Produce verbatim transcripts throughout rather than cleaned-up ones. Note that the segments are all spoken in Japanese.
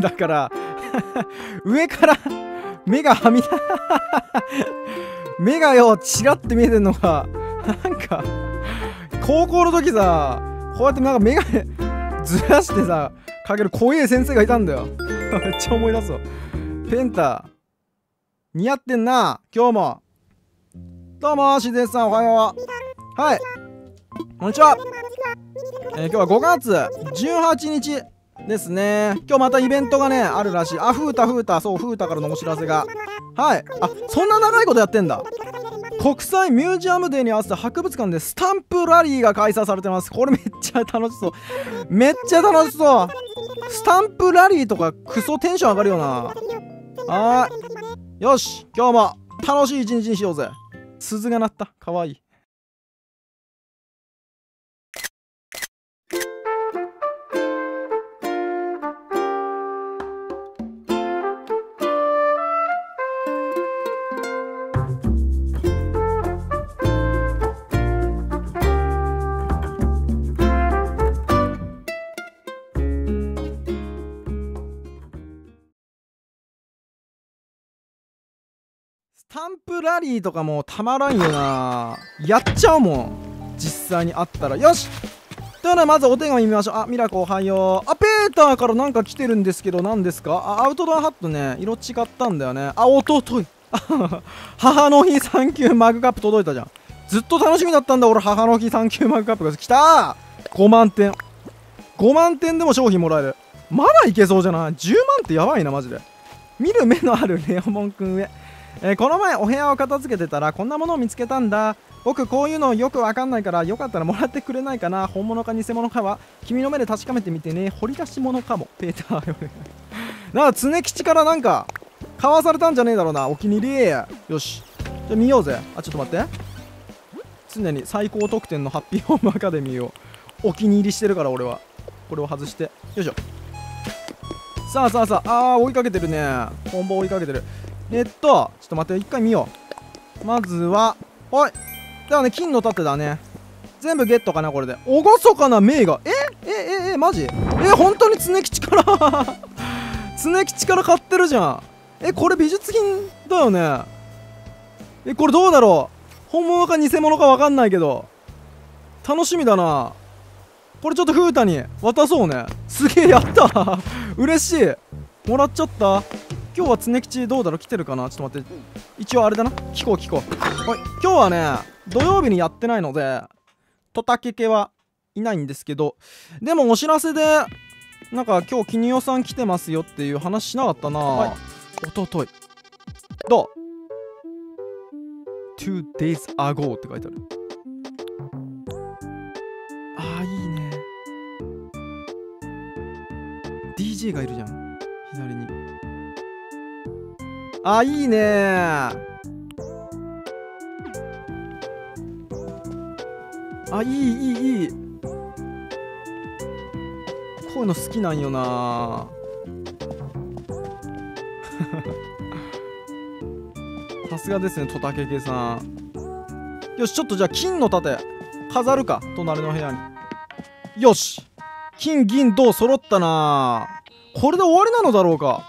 だから上から目がはみ出目がよちらって見えてんのがなんか高校の時さ、こうやってなんか眼鏡ずらしてさかける怖え先生がいたんだよ。めっちゃ思い出すわ。ペンタ似合ってんな今日も。どうもしでさんおはよう。はいこんにちは。えー、今日はごがつじゅうはちにちですね。今日またイベントがねあるらしい。あふーたふーたそうふーたからのお知らせが。はい、あそんな長いことやってんだ。国際ミュージアムデーに合わせて博物館でスタンプラリーが開催されてます。これめっちゃ楽しそう。めっちゃ楽しそう。スタンプラリーとかクソテンション上がるよな。はーいよし今日も楽しい一日にしようぜ。鈴が鳴った。かわいい。スタンプラリーとかもうたまらんよな。やっちゃうもん実際にあったら。よしというのはまずお手紙見ましょう。あミラコおはよう。あペーターからなんか来てるんですけど何ですか。あアウトドアハットね色違ったんだよね。あおととい母の日サンキューマグカップ届いたじゃん。ずっと楽しみだったんだ俺母の日サンキューマグカップが。来たーごまんてん。ごまんてんでも商品もらえる。まだいけそうじゃない。じゅうまんってやばいなマジで。見る目のあるレオモンくん上。えー、この前お部屋を片付けてたらこんなものを見つけたんだ。僕こういうのよくわかんないからよかったらもらってくれないかな。本物か偽物かは君の目で確かめてみてね。掘り出し物かもペーターなんか常吉からなんか買わされたんじゃねえだろうな。お気に入り。よしじゃあ見ようぜ。あちょっと待って。常に最高得点のハッピーホームアカデミーをお気に入りしてるから俺は。これを外してよいしょ。さあさあさああー追いかけてるね。本番追いかけてる。えっと、ちょっと待って、一回見よう。まずは、おい。だからね、金の盾だね。全部ゲットかな、これで。おごそかな、名が。えええええ、マジえ、本当に常吉から常吉から買ってるじゃん。え、これ美術品だよね。え、これどうだろう。本物か偽物かわかんないけど。楽しみだな。これちょっと風太に渡そうね。すげえ、やった嬉しい。もらっちゃった。今日は常吉どうだろう来てるかな。ちょっと待って一応あれだな聞こう聞こう。おい今日はね土曜日にやってないのでトタケケはいないんですけど、でもお知らせでなんか今日キニオさん来てますよっていう話しなかったな、はい、おとといどう トゥーデイズアゴ って書いてある。あーいいね ディージェー がいるじゃん左に。あ、いいねー。あ、いいいいいい。こういうの好きなんよなさすがですねトタケケさん。よしちょっとじゃあ金の盾飾るか隣の部屋に。よし金銀銅揃ったな。これで終わりなのだろうか。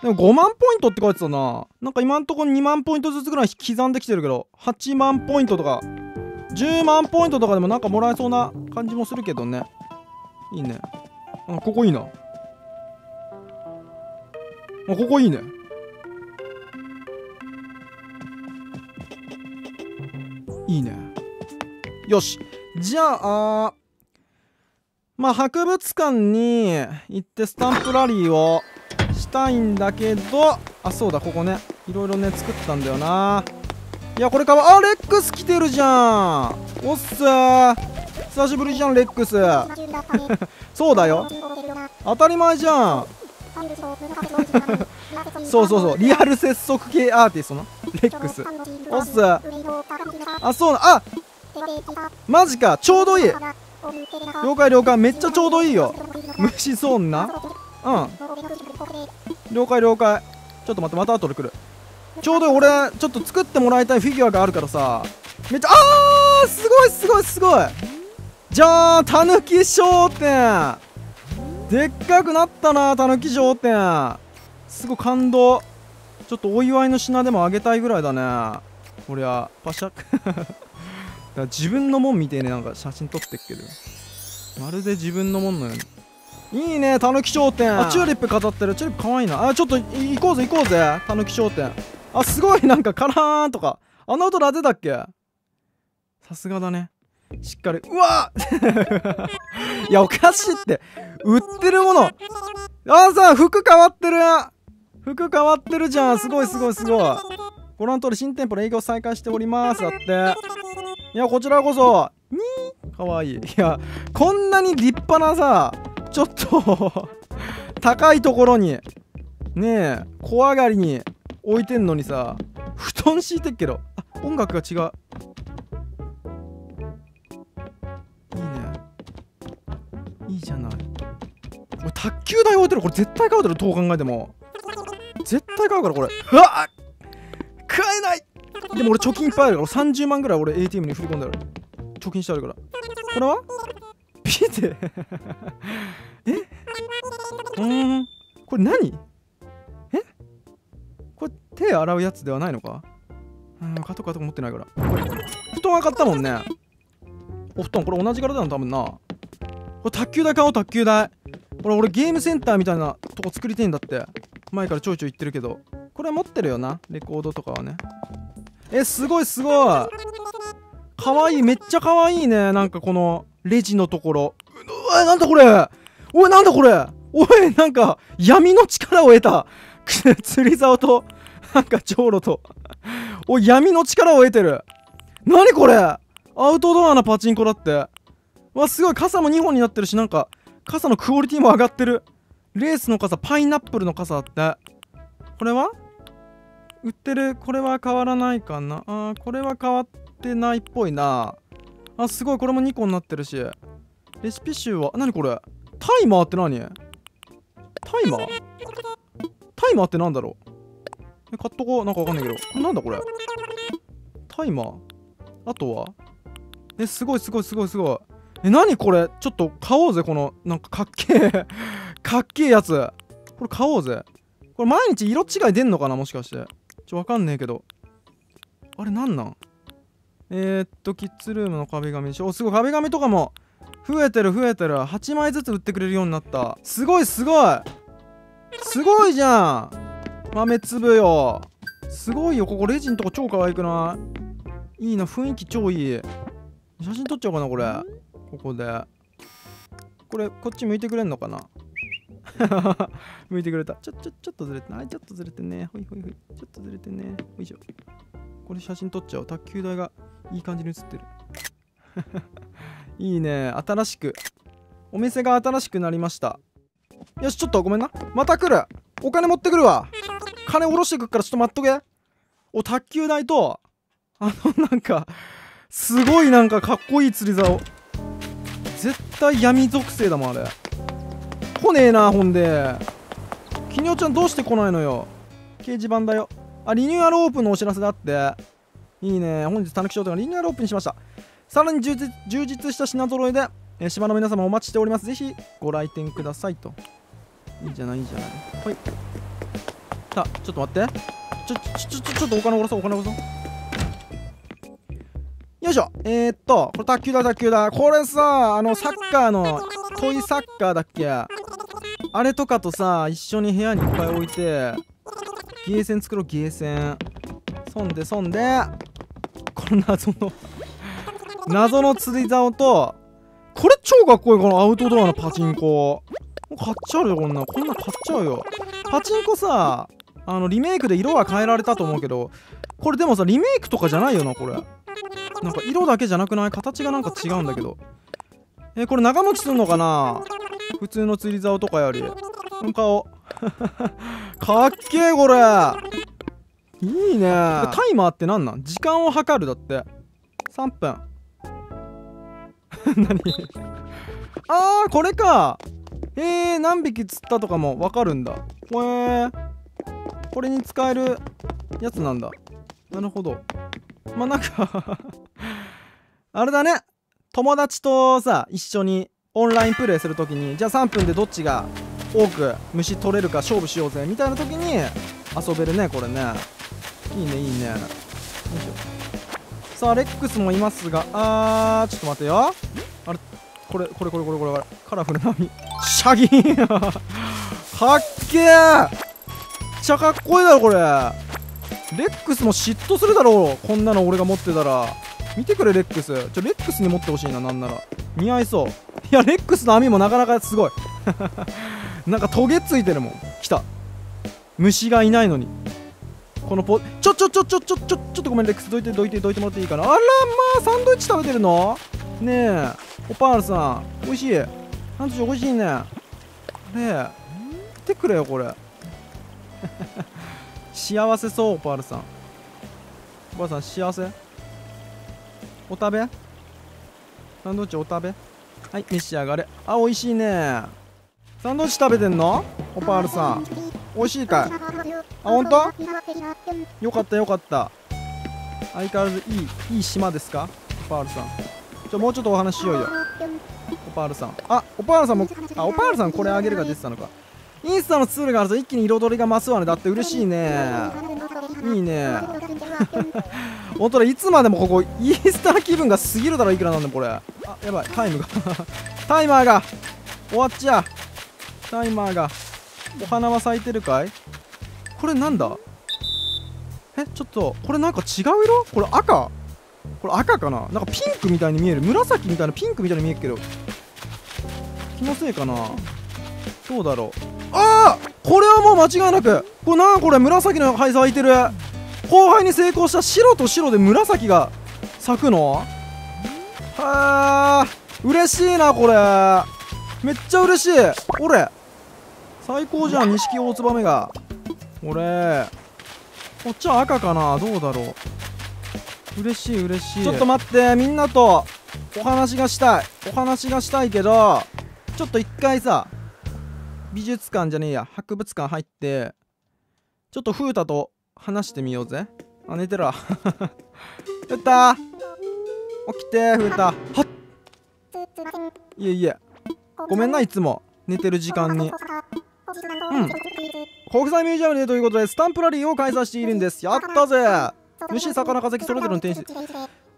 でもごまんポイントって書いてたな。なんか今んとこにまんポイントずつぐらい刻んできてるけど、はちまんポイントとか、じゅうまんポイントとかでもなんかもらえそうな感じもするけどね。いいね。あ、ここいいな。あ、ここいいね。いいね。よし。じゃあ、まあ博物館に行ってスタンプラリーをしたいんだけど、あそうだここねいろいろね作ったんだよな。いやこれかわあレックス来てるじゃん。おっすー久しぶりじゃんレックスそうだよ当たり前じゃんそうそうそうリアル節足系アーティストのレックス。おっすあそうなあマジかちょうどいい。了解了解めっちゃちょうどいいよ。無視そうなうん了解了解。ちょっと待ってまた後で来る。ちょうど俺ちょっと作ってもらいたいフィギュアがあるからさ。めっちゃあーすごいすごいすごいじゃあたぬき商店でっかくなったな、たぬき城ってすごい感動。ちょっとお祝いの品でもあげたいぐらいだね。こりゃパシャ自分のもんみてえね、なんか写真撮ってっけどまるで自分のもんのように。いいねたぬき商店。あ、チューリップ飾ってる。チューリップかわいいな。あ、ちょっと行こうぜ行こうぜたぬき商店。あ、すごい、なんかカラーンとかあんな音出てたっけ。さすがだね、しっかり。うわいやおかしいって、売ってるもの。あーさ、服変わってる服変わってるじゃん。すごいすごいすごい。ご覧の通り新店舗の営業再開しておりますだって。いやこちらこそにーかわいい。いやこんなに立派なさ、ちょっと高いところにねえ小上がりに置いてんのにさ、布団敷いてっけど。あ、音楽が違う。いいじゃない。俺卓球台置いてる。これ絶対買うだろ、どう考えても絶対買うからこれ。うわっ、買えない。でも俺貯金いっぱいあるから、さんじゅうまんぐらい俺 エーティーエム に振り込んである、貯金してあるから。これはピテえうん、これ何、えこれ手洗うやつではないのか。うん、買っとく買っとく、持ってないから。布団は買ったもんね。お布団これ同じ柄だな多分な。これ卓球台買おう卓球台。これ俺ゲームセンターみたいなとこ作りてえんだって、前からちょいちょい言ってるけど。これ持ってるよな、レコードとかはね。え、すごいすごいかわいい。めっちゃかわいいね。なんかこのレジのところ、うわなんだこれ、おいなんだこれ、おいなんか闇の力を得た釣り竿となんかじょうろとおい闇の力を得てる。なにこれ、アウトドアなパチンコだって。わ、すごい。傘もにほんになってるし、なんか傘のクオリティも上がってる。レースの傘、パイナップルの傘だって。これは売ってる。これは変わらないかな。あー、これは変わってないっぽいな。あ、すごい。これもにこになってるし。レシピ集は何これ、タイマーって何、タイマータイマーって何だろう。え、買っとこう。なんかわかんないけど、これなんだこれ、タイマー。あとはえ、すごいすごいすごいすごい。え、なにこれ、ちょっと買おうぜ。このなんかかっけえかっけえやつ、これ買おうぜ。これ毎日色違い出んのかな、もしかして。ちょ、わかんねえけど、あれなんなん。えー、っとキッズルームの壁紙でしょ。お、すごい。壁紙とかも増えてる増えてる。はちまいずつ売ってくれるようになった。すごいすごいすごいじゃん、豆粒よ。すごいよ。ここレジんとこ超可愛くない？いいな、雰囲気超いい。写真撮っちゃおうかなこれ、ここで。これこっち向いてくれんのかな向いてくれた。ちょちょちょっとずれてない、ちょっとずれてね、ほいほいほい、ちょっとずれてね、ほいしょ。これ写真撮っちゃおう。卓球台がいい感じに写ってるいいね。新しくお店が新しくなりました。よし、ちょっとごめんな、また来る。お金持ってくるわ。金下ろしてくっから、ちょっと待っとけ。お、卓球台とあのなんかすごいなんかかっこいい釣り竿。絶対闇属性だもんあれ。来ねえな。ほんできにおちゃんどうして来ないのよ。掲示板だよ。あ、リニューアルオープンのお知らせだって。いいね。本日たぬき商店がリニューアルオープンしました。さらに充実、充実した品揃えで、えー、島の皆様お待ちしております。ぜひご来店くださいと。いいじゃないいいじゃない。はい、さあちょっと待って、ちょちょちょちょっとお金下ろそう、お金下ろそう。よいしょ。えー、っと、これ卓球だ、卓球だ。これさ、あの、サッカーの、トイサッカーだっけ、あれとかとさ、一緒に部屋にいっぱい置いて、ゲーセン作ろう、ゲーセン。そんで、そんで、この謎の、謎の釣り竿と、これ超かっこいい、このアウトドアのパチンコ。買っちゃうよ、こんな。こんな買っちゃうよ。パチンコさ、あの、リメイクで色は変えられたと思うけど、これでもさ、リメイクとかじゃないよな、これ。なんか色だけじゃなくない？形がなんか違うんだけど。えー、これ長持ちするのかな？普通の釣り竿とかより。この顔。かっけえこれ。いいね。タイマーってなんなん？時間を計るだって。さんぷん。何？あー、これか。えー、何匹釣ったとかもわかるんだ。へー。これに使えるやつなんだ。なるほど。まあなんかあれだね、友達とさ一緒にオンラインプレイするときに、じゃあさんぷんでどっちが多く虫取れるか勝負しようぜみたいなときに遊べるね、これね。いいね、いいね。よいしょ。さあレックスもいますが、あーちょっと待てよ。あれこれこれこれこれこれカラフルなみシャギーンかっけー、めっちゃかっこいいだろこれ。レックスも嫉妬するだろう、こんなの俺が持ってたら。見てくれレックス、ちょレックスに持ってほしいな、なんなら似合いそう。いやレックスの網もなかなかすごいなんかトゲついてるもん。来た、虫がいないのにこのポちょちょちょちょちょちょちょっとごめんレックス、どいてどいてどいてもらっていいかな。あらまあサンドイッチ食べてるのねえオパールさん、おいしい、なんでしょう、おいしいね。あれ見てくれよこれ幸せそう、オパールさん。おばあさん幸せ、お食べ、サンドイッチお食べ、はい召し上がれ。あおいしいね。サンドイッチ食べてんのオパールさん、おいしいかい。あ本当よかったよかった、相変わらずいいいい島ですかオパールさん。ちょもうちょっとお話しようよオパールさん。あオパールさんも、あオパールさんこれあげるか出てたのか。インスタのツールがあると一気に彩りが増すわね、だって嬉しいね、いいね本当だ、いつまでもここインスタの気分が過ぎるだろ、いくらなんでこれ。あやばいタイムがタイマーが終わっちゃう、タイマーが。お花は咲いてるかい、これなんだ、えちょっとこれなんか違う色、これ赤、これ赤かな、なんかピンクみたいに見える、紫みたいなピンクみたいに見えるけど気のせいかな、どうだろう。ああこれはもう間違いなくこれな、これ紫の灰咲いてる、後輩に成功した、白と白で紫が咲くの。はあ嬉しいなこれ、めっちゃ嬉しい、俺最高じゃん、錦オオツバメが。俺こっちは赤かな、どうだろう、嬉しい嬉しい。ちょっと待って、みんなとお話がしたい、お話がしたいけど、ちょっと一回さ美術館じゃねえや博物館入ってちょっと風太と話してみようぜ。あ寝てるわ風太起きて、風太はっ、いえいえごめんな、いつも寝てる時間に。うん国際ミュージアムでということでスタンプラリーを開催しているんです。やったぜ、虫魚化石それぞれの展示、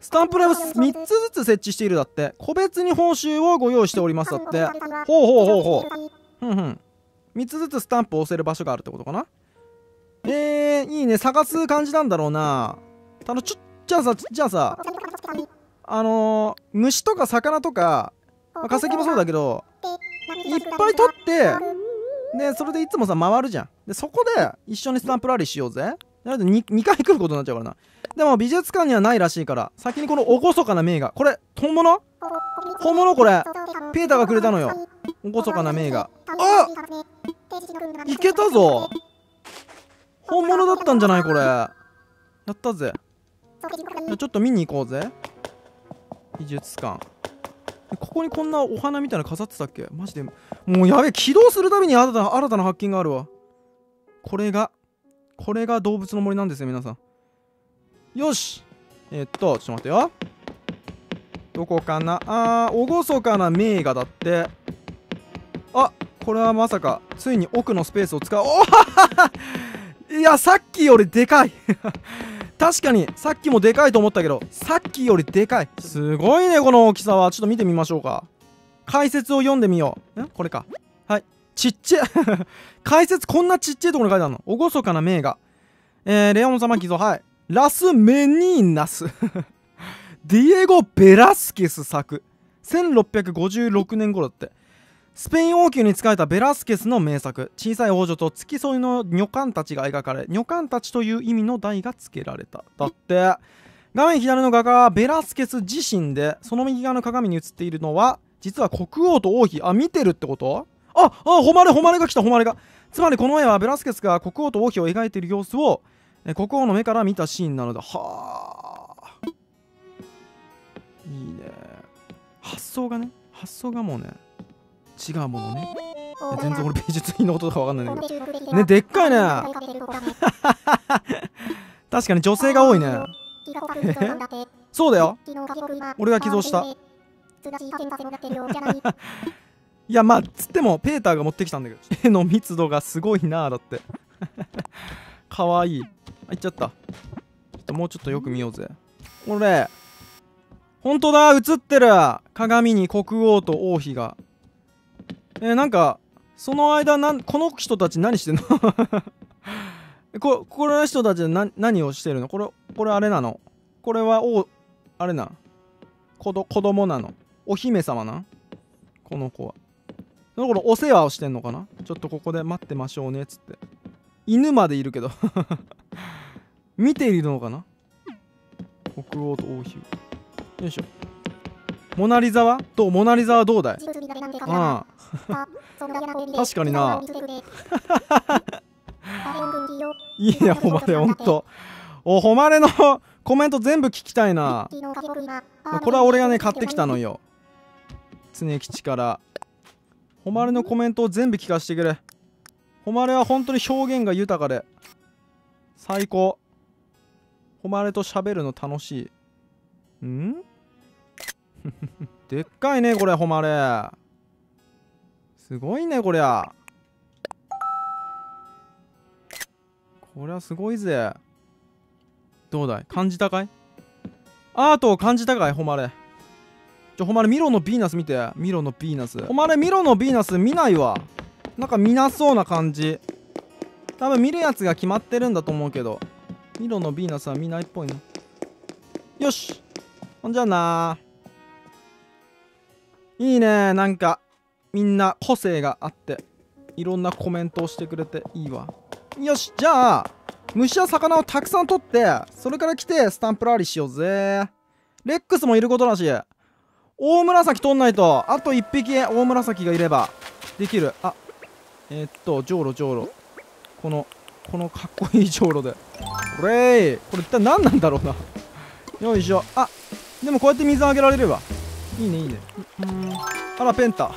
スタンプラをみっつずつ設置しているだって、個別に報酬をご用意しておりますだって。ほうほうほうほう、うんうん、みっつずつスタンプを押せる場所があるってことかな。えー、いいね、探す感じなんだろうな。ただちょじゃあさじゃあさあのー、虫とか魚とか、まあ、化石もそうだけどいっぱい取ってで、それでいつもさ回るじゃん。でそこで一緒にスタンプラリーしようぜ。なので 2, 2回来ることになっちゃうからな。でも美術館にはないらしいから、先にこの厳かな名画、これ本物本物、これペーターがくれたのよ、厳かな名画。あっいけたぞ、本物だったんじゃないこれ、やったぜ。ちょっと見に行こうぜ美術館。ここにこんなお花みたいな飾ってたっけ、マジでもうやべえ、起動するたびに新たな、新たな発見があるわ。これがこれが動物の森なんですよ皆さん。よしえー、っとちょっと待ってよ、どこかな、あー厳かな名画だって。あこれはまさかついに奥のスペースを使う、おはは、いやさっきよりでかい確かにさっきもでかいと思ったけど、さっきよりでかい、すごいねこの大きさは。ちょっと見てみましょうか、解説を読んでみよう。んこれか、はいちっちゃい解説こんなちっちゃいところに書いてあるの、厳かな名画、えー、レオン様寄贈、はいラス・メニーナスディエゴ・ベラスケス作、せんろっぴゃくごじゅうろくねん頃だって。スペイン王宮に仕えたベラスケスの名作、小さい王女と付き添いの女官たちが描かれ、女官たちという意味の題が付けられただって。画面左の画家はベラスケス自身で、その右側の鏡に映っているのは実は国王と王妃。あ見てるってこと、ああ誉れ誉れが来た、誉れが。つまりこの絵はベラスケスが国王と王妃を描いている様子を国王の目から見たシーンなのだ。はあいいね、発想がね、発想がもうね違うものね。全然俺美術品のこととかわかんないんだけどね、でっかいね確かに女性が多いねそうだよ俺が寄贈したつらしい加減させもらってるようじゃない。いやまあつってもペーターが持ってきたんだけど、絵の密度がすごいな。だってかわいい。あ、いっちゃった。ちょっともうちょっとよく見ようぜ。これほんとだ、映ってる。鏡に国王と王妃が。えー、なんかその間なんこの人たち何してんの。ここの人たちな何をしてるの。これこれあれなの。これは王あれな子ど子供なの。お姫様なこの子は。その頃お世話をしてんのかな。ちょっとここで待ってましょうねっつって。犬までいるけど見ているのかな、国王と王妃。よいしょ。モナリザはどうモナリザはどうだい。ああ確かにな。いいね、ほまれ。ほんとおほまれのコメント全部聞きたいな。これは俺がね買ってきたのよ、常吉から。ほまれのコメントを全部聞かせてくれ。ほまれは本当に表現が豊かで最高。ほまれと喋るの楽しい。んでっかいねこれ。ほまれすごいねこりゃ。こりゃすごいぜ。どうだい、感じたかい。アートを感じたかい、ほまれ。ちょほまれミロのヴィーナス見て。ミロのヴィーナス。ほまれミロのヴィーナス見ないわ。なんか見なそうな感じ。多分見るやつが決まってるんだと思うけど、ミロのヴィーナスは見ないっぽいね。よし、ほんじゃあな。いいね、なんかみんな個性があっていろんなコメントをしてくれていいわ。よし、じゃあ虫や魚をたくさん取ってそれから来てスタンプラリーしようぜ。レックスもいることだし、大紫取んないと。あといっぴき大紫がいればできる。あえー、っとじょうろじょうろ、このこのかっこいいじょうろでおれー。これ一体何なんだろうな。よいしょ。あでもこうやって水あげられればいいね、いいね。あらペンタ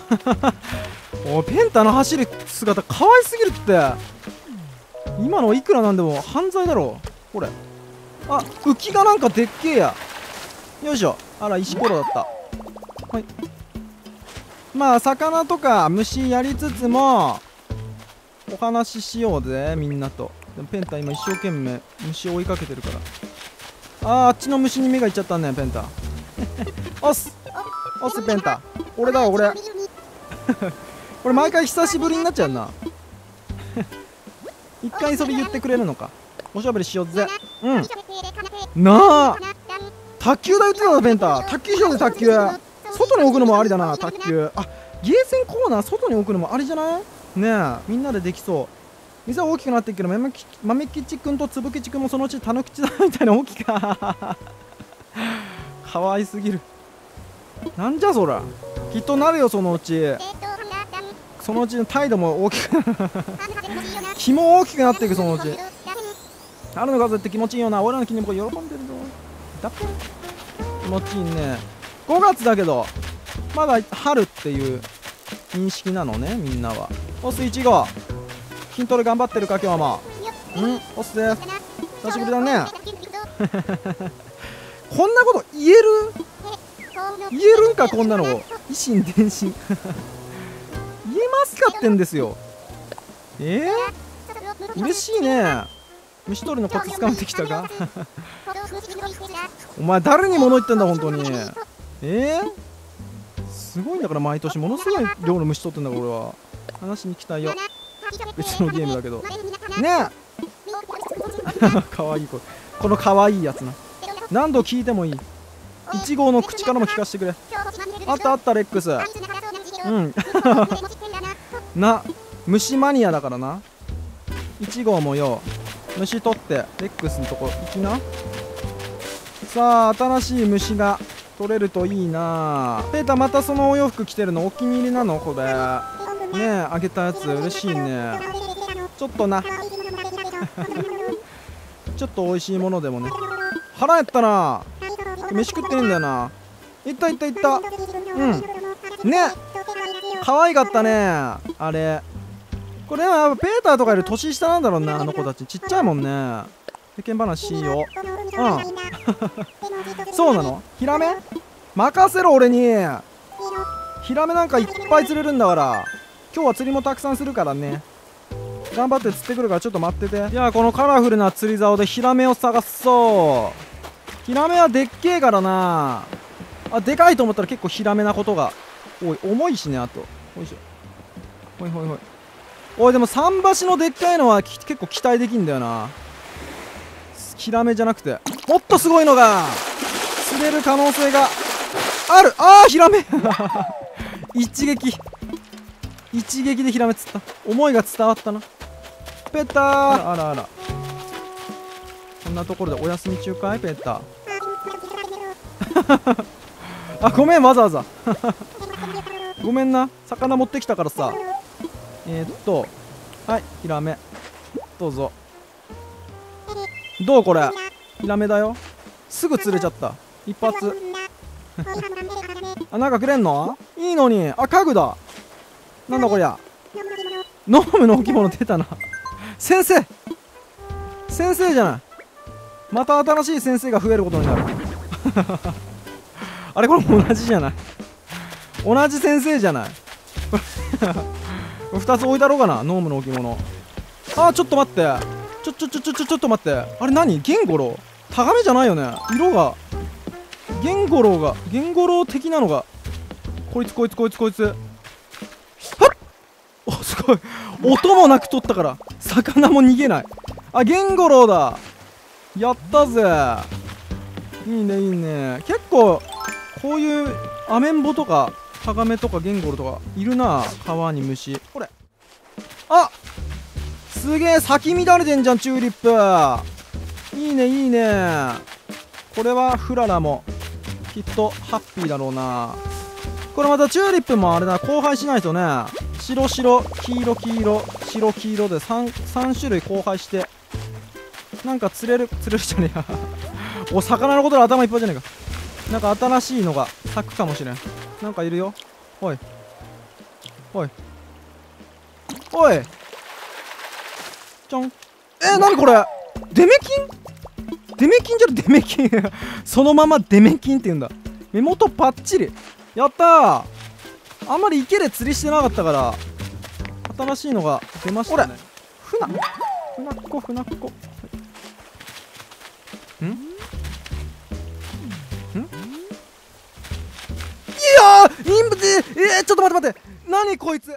おペンタの走る姿かわいすぎるって。今のいくらなんでも犯罪だろこれ。あ浮きがなんかでっけえや。よいしょ。あら石ころだった。はい、まあ魚とか虫やりつつもお話ししようぜみんなと。でもペンタ今一生懸命虫を追いかけてるから。あーあっちの虫に目がいっちゃったねペンタ押す押すペンタ、俺だよ俺これ毎回久しぶりになっちゃうな一回それ言ってくれるのか。おしゃべりしようぜ。うんなあ、卓球だ言ってたぞペンタ。卓球しようぜ。卓球外に置くのもありだな。卓球あゲーセンコーナー外に置くのもありじゃないねえ。みんなでできそう。店は大きくなっていくけど、豆吉くんとつぶ吉くんもそのうちたぬきちだみたいな大きかかわいすぎる。なんじゃそら、きっとなるよそのうち。そのうちの態度も大きく気も大きくなっていくそのうち。春の風って気持ちいいよな。俺らの筋肉が喜んでるぞ。だっこ気持ちいいね。ごがつだけどまだ春っていう認識なのねみんなは。おっすいちご、筋トレ頑張ってるか今日も。うんおっすです、久しぶりだねこんなこと言える言えるんかこんなの。以心伝心言えますかってんですよ。えー、嬉しいね。虫取りのコツ掴んできたかお前誰に物言ってんだ本当に。えー、すごいんだから毎年ものすごい量の虫取ってんだから俺は。話しに来たよ別のゲームだけどねえかわいい子、このかわいいやつな。何度聞いてもいい。いち号の口からも聞かせてくれ。あったあったレックス。うんな虫マニアだからな。いち号もよ虫取ってレックスのとこ行きな。さあ新しい虫が取れるといいな。ペータまたそのお洋服着てるのお気に入りなのこれねえ。あげたやつ嬉しいね。ちょっとなちょっと美味しいものでもね。腹減ったな。飯食ってねえんだよな。いったいったいった。うんねっ可愛かったねあれ。これはペーターとかより年下なんだろうなあの子たち。ちっちゃいもんね。世間話よ。うんそうなの。ヒラメ任せろ俺に。ヒラメなんかいっぱい釣れるんだから、今日は釣りもたくさんするからね。頑張って釣ってくるからちょっと待ってて。じゃあこのカラフルな釣り竿でヒラメを探そう。ヒラメはでっけえからなあ。でかいと思ったら結構ヒラメなことが多い。重いしね。あとよいしょ、ほいほいほい。おいでも桟橋のでっかいのは結構期待できんだよな。ヒラメじゃなくてもっとすごいのが釣れる可能性がある。あーヒラメ一撃一撃でヒラメ釣った。思いが伝わったな。ペター、あらあら、こんなところでお休み中かいペターあごめんわざわざごめんな、魚持ってきたからさ。えー、っとはいヒラメどうぞ。どうこれヒラメだよ。すぐ釣れちゃった一発あなんかくれんのいいのに。あ家具だ。なんだこりゃ。ノームの置物出たな先生先生じゃない。また新しい先生が増えることになるあれこれも同じじゃない。同じ先生じゃないふたつ置いたろうかな。ノームの置物。あーちょっと待ってちょちょちょちょちょちょっと待って。あれ何ゲンゴロウ。タガメじゃないよね。色がゲンゴロウがゲンゴロウ的なのが。こいつこいつこいつこいつ。はっおすごい音もなく取ったから魚も逃げない。あゲンゴロウだ。やったぜ。いいねいいね。結構こういうアメンボとかタガメとかゲンゴロウとかいるな。川に虫これ。あすげえ咲き乱れてんじゃんチューリップ。いいねいいね。これはフララもきっとハッピーだろうな。これまたチューリップもあれだ、交配しないとね。白白黄色黄色白黄色で 3, 3種類交配してなんか釣れる釣れるじゃねえやお魚のことで頭いっぱいじゃねえか。なんか新しいのが咲くかもしれん。なんかいるよ。おいおいおいちょん。えー、なにこれデメキンデメキンじゃデメキンそのままデメキンって言うんだ。目元パッチリ。やったー。あんまり池で釣りしてなかったから新しいのが出ましたね。フナフナっこフナっこ、はい、んんいやーインブテえー、ちょっと待って待って何こいつ。